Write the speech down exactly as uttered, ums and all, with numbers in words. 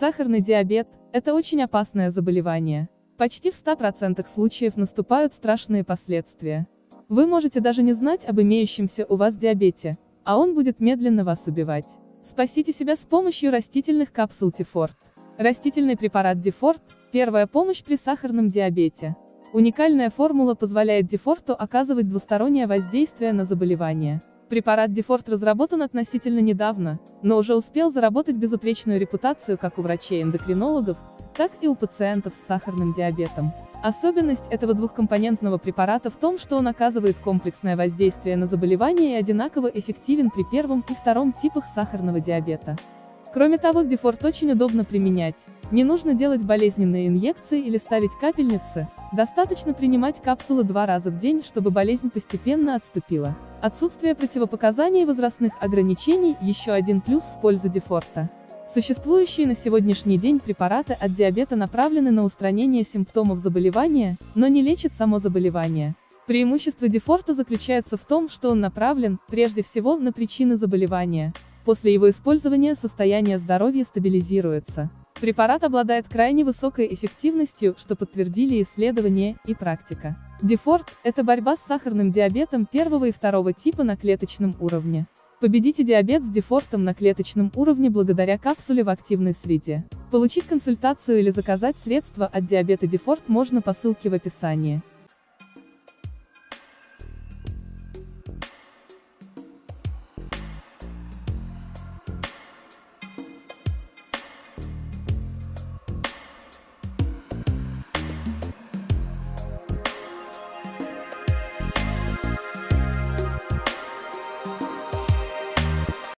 Сахарный диабет – это очень опасное заболевание. Почти в ста процентах случаев наступают страшные последствия. Вы можете даже не знать об имеющемся у вас диабете, а он будет медленно вас убивать. Спасите себя с помощью растительных капсул Дифорт. Растительный препарат Дифорт – первая помощь при сахарном диабете. Уникальная формула позволяет Дифорту оказывать двустороннее воздействие на заболевание. Препарат Дифорт разработан относительно недавно, но уже успел заработать безупречную репутацию как у врачей-эндокринологов, так и у пациентов с сахарным диабетом. Особенность этого двухкомпонентного препарата в том, что он оказывает комплексное воздействие на заболевание и одинаково эффективен при первом и втором типах сахарного диабета. Кроме того, Дифорт очень удобно применять, не нужно делать болезненные инъекции или ставить капельницы, достаточно принимать капсулы два раза в день, чтобы болезнь постепенно отступила. Отсутствие противопоказаний и возрастных ограничений – еще один плюс в пользу Дифорта. Существующие на сегодняшний день препараты от диабета направлены на устранение симптомов заболевания, но не лечат само заболевание. Преимущество Дифорта заключается в том, что он направлен, прежде всего, на причины заболевания. После его использования состояние здоровья стабилизируется. Препарат обладает крайне высокой эффективностью, что подтвердили исследования и практика. Дифорт – это борьба с сахарным диабетом первого и второго типа на клеточном уровне. Победите диабет с Дифортом на клеточном уровне благодаря капсуле в активной среде. Получить консультацию или заказать средства от диабета Дифорт можно по ссылке в описании.